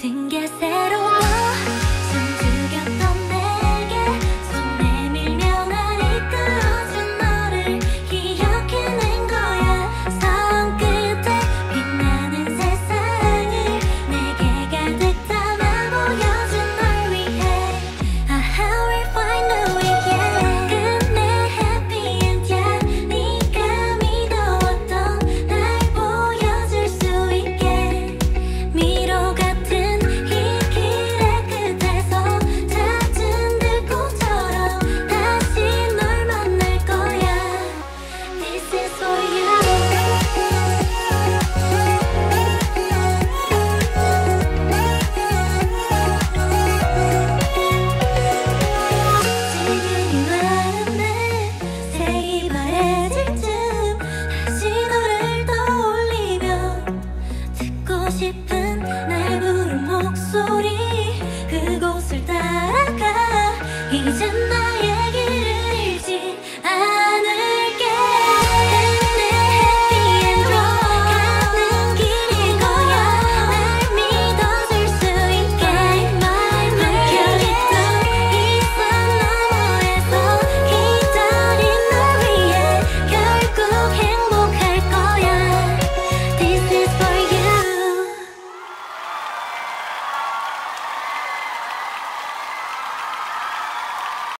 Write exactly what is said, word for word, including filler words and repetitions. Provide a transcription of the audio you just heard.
같은 게 새로워.